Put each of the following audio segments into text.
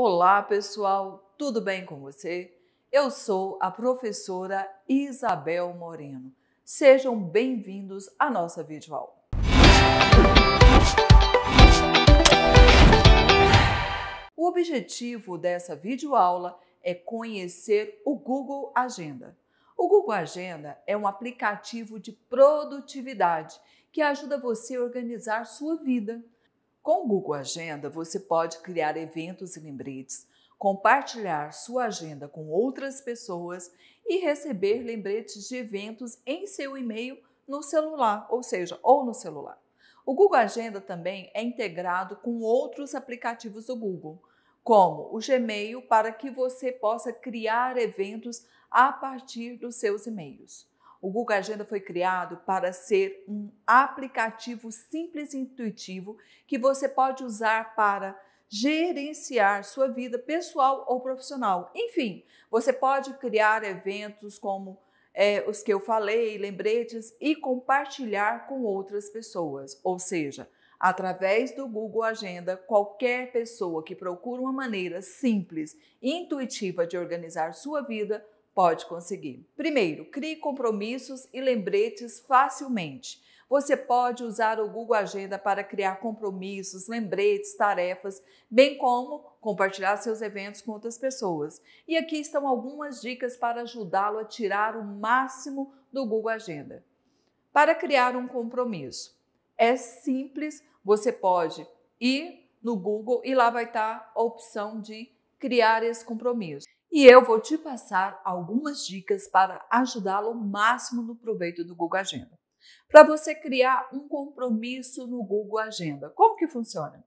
Olá pessoal, tudo bem com você? Eu sou a professora Isabel Moreno. Sejam bem-vindos à nossa videoaula. O objetivo dessa videoaula é conhecer o Google Agenda. O Google Agenda é um aplicativo de produtividade que ajuda você a organizar sua vida. Com o Google Agenda, você pode criar eventos e lembretes, compartilhar sua agenda com outras pessoas e receber lembretes de eventos em seu e-mail no celular, ou no celular. O Google Agenda também é integrado com outros aplicativos do Google, como o Gmail, para que você possa criar eventos a partir dos seus e-mails. O Google Agenda foi criado para ser um aplicativo simples e intuitivo que você pode usar para gerenciar sua vida pessoal ou profissional. Enfim, você pode criar eventos como os que eu falei, lembretes, e compartilhar com outras pessoas. Ou seja, através do Google Agenda, qualquer pessoa que procura uma maneira simples e intuitiva de organizar sua vida pode conseguir. Primeiro, crie compromissos e lembretes facilmente. Você pode usar o Google Agenda para criar compromissos, lembretes, tarefas, bem como compartilhar seus eventos com outras pessoas. E aqui estão algumas dicas para ajudá-lo a tirar o máximo do Google Agenda. Para criar um compromisso, é simples, você pode ir no Google e lá vai estar a opção de criar esse compromisso. E eu vou te passar algumas dicas para ajudá-lo ao máximo no proveito do Google Agenda. Para você criar um compromisso no Google Agenda, como que funciona?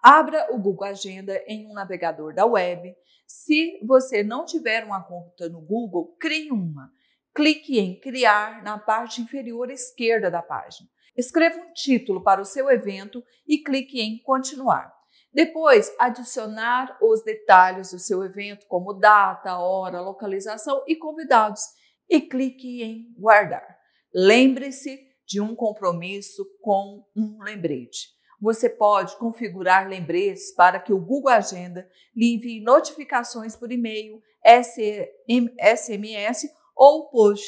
Abra o Google Agenda em um navegador da web. Se você não tiver uma conta no Google, crie uma. Clique em Criar na parte inferior esquerda da página. Escreva um título para o seu evento e clique em Continuar. Depois, adicionar os detalhes do seu evento, como data, hora, localização e convidados, e clique em Guardar. Lembre-se de um compromisso com um lembrete. Você pode configurar lembretes para que o Google Agenda lhe envie notificações por e-mail, SMS ou push.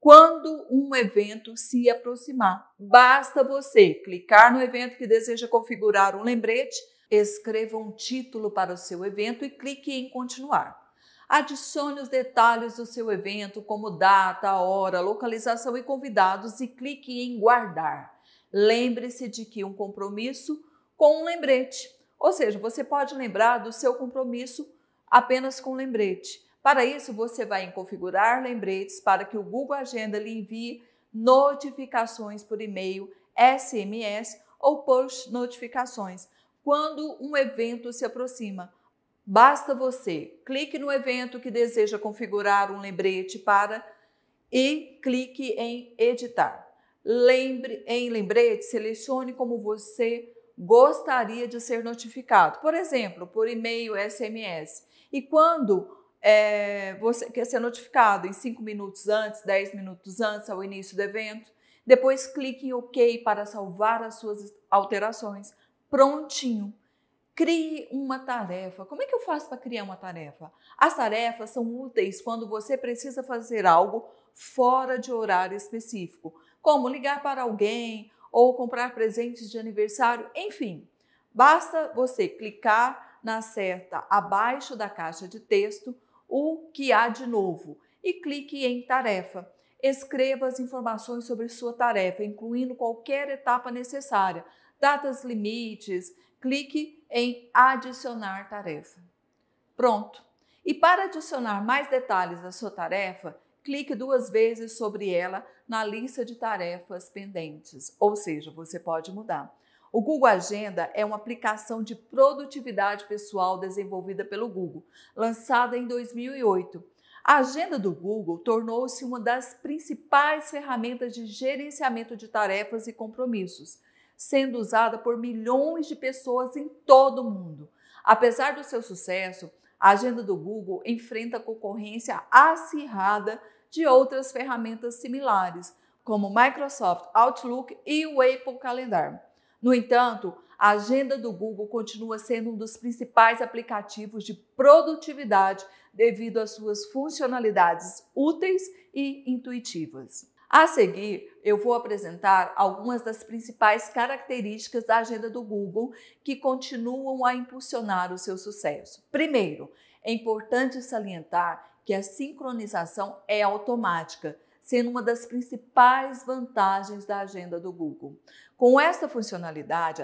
Quando um evento se aproximar, basta você clicar no evento que deseja configurar um lembrete, escreva um título para o seu evento e clique em Continuar. Adicione os detalhes do seu evento, como data, hora, localização e convidados, e clique em Guardar. Lembre-se de que um compromisso com um lembrete, ou seja, você pode lembrar do seu compromisso apenas com um lembrete. Para isso, você vai em Configurar lembretes para que o Google Agenda lhe envie notificações por e-mail, SMS ou push notificações. Quando um evento se aproxima, basta você clique no evento que deseja configurar um lembrete e clique em Editar. Em lembrete, selecione como você gostaria de ser notificado, por exemplo, por e-mail, SMS. E quando você quer ser notificado em 5 minutos antes, 10 minutos antes, ao início do evento, depois clique em OK para salvar as suas alterações. Prontinho! Crie uma tarefa. Como é que eu faço para criar uma tarefa? As tarefas são úteis quando você precisa fazer algo fora de horário específico, como ligar para alguém ou comprar presentes de aniversário, enfim. Basta você clicar na seta abaixo da caixa de texto o que há de novo e clique em Tarefa. Escreva as informações sobre sua tarefa, incluindo qualquer etapa necessária, datas limites. Clique em Adicionar tarefa. Pronto! E para adicionar mais detalhes da sua tarefa, clique 2 vezes sobre ela na lista de tarefas pendentes, ou seja, você pode mudar. O Google Agenda é uma aplicação de produtividade pessoal desenvolvida pelo Google, lançada em 2008. A agenda do Google tornou-se uma das principais ferramentas de gerenciamento de tarefas e compromissos, sendo usada por milhões de pessoas em todo o mundo. Apesar do seu sucesso, a agenda do Google enfrenta concorrência acirrada de outras ferramentas similares, como Microsoft Outlook e o Apple Calendar. No entanto, a agenda do Google continua sendo um dos principais aplicativos de produtividade devido às suas funcionalidades úteis e intuitivas. A seguir, eu vou apresentar algumas das principais características da agenda do Google que continuam a impulsionar o seu sucesso. Primeiro, é importante salientar que a sincronização é automática, sendo uma das principais vantagens da agenda do Google. Com essa funcionalidade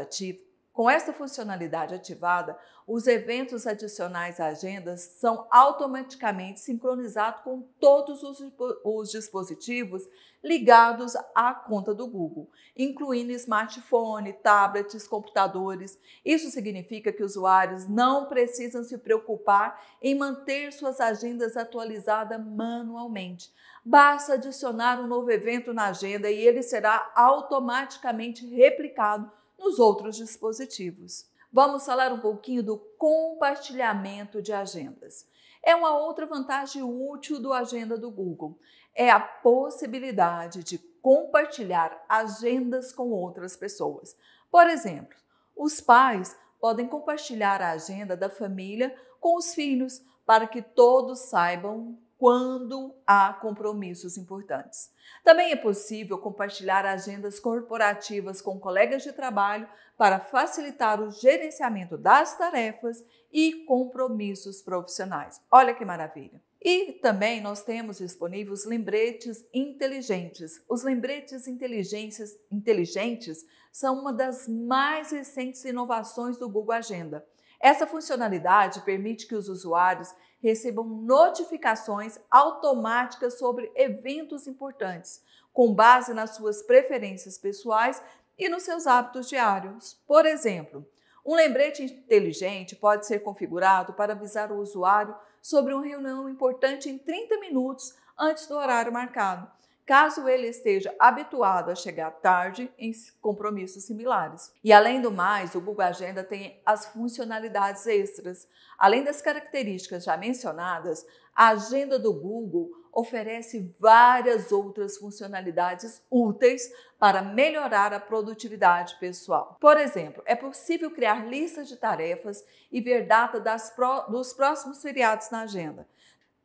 ativada, os eventos adicionais à agenda são automaticamente sincronizados com todos os dispositivos ligados à conta do Google, incluindo smartphone, tablets, computadores. Isso significa que usuários não precisam se preocupar em manter suas agendas atualizadas manualmente. Basta adicionar um novo evento na agenda e ele será automaticamente replicado nos outros dispositivos. Vamos falar um pouquinho do compartilhamento de agendas. É uma outra vantagem útil da agenda do Google. É a possibilidade de compartilhar agendas com outras pessoas. Por exemplo, os pais podem compartilhar a agenda da família com os filhos para que todos saibam quando há compromissos importantes. Também é possível compartilhar agendas corporativas com colegas de trabalho para facilitar o gerenciamento das tarefas e compromissos profissionais. Olha que maravilha! E também nós temos disponíveis os lembretes inteligentes. Os lembretes inteligentes são uma das mais recentes inovações do Google Agenda. Essa funcionalidade permite que os usuários recebam notificações automáticas sobre eventos importantes, com base nas suas preferências pessoais e nos seus hábitos diários. Por exemplo, um lembrete inteligente pode ser configurado para avisar o usuário sobre uma reunião importante em 30 minutos antes do horário marcado, caso ele esteja habituado a chegar tarde em compromissos similares. E além do mais, o Google Agenda tem as funcionalidades extras. Além das características já mencionadas, a agenda do Google oferece várias outras funcionalidades úteis para melhorar a produtividade pessoal. Por exemplo, é possível criar listas de tarefas e ver data dos próximos feriados na agenda.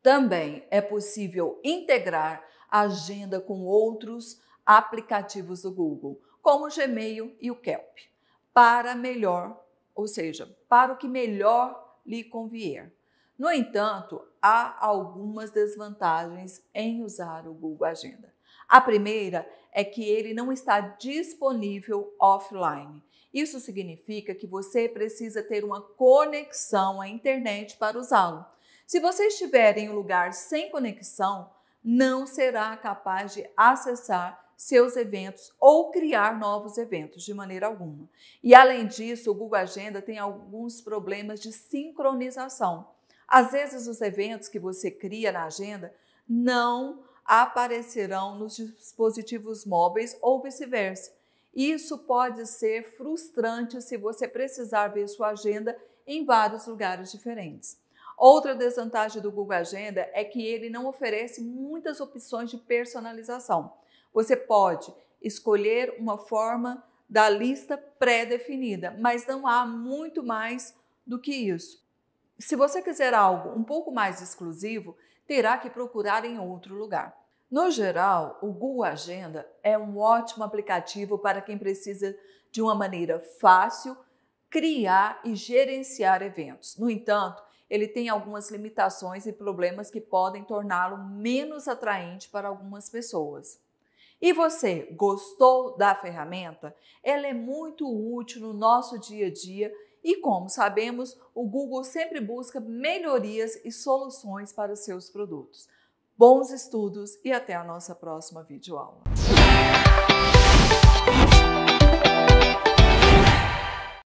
Também é possível integrar a agenda com outros aplicativos do Google, como o Gmail e o Keep, para o que melhor lhe convier. No entanto, há algumas desvantagens em usar o Google Agenda. A primeira é que ele não está disponível offline. Isso significa que você precisa ter uma conexão à internet para usá-lo. Se você estiver em um lugar sem conexão, não será capaz de acessar seus eventos ou criar novos eventos de maneira alguma. E além disso, o Google Agenda tem alguns problemas de sincronização. Às vezes, os eventos que você cria na agenda não aparecerão nos dispositivos móveis ou vice-versa. Isso pode ser frustrante se você precisar ver sua agenda em vários lugares diferentes. Outra desvantagem do Google Agenda é que ele não oferece muitas opções de personalização. Você pode escolher uma forma da lista pré-definida, mas não há muito mais do que isso. Se você quiser algo um pouco mais exclusivo, terá que procurar em outro lugar. No geral, o Google Agenda é um ótimo aplicativo para quem precisa de uma maneira fácil criar e gerenciar eventos. No entanto, ele tem algumas limitações e problemas que podem torná-lo menos atraente para algumas pessoas. E você, gostou da ferramenta? Ela é muito útil no nosso dia a dia e, como sabemos, o Google sempre busca melhorias e soluções para os seus produtos. Bons estudos e até a nossa próxima videoaula.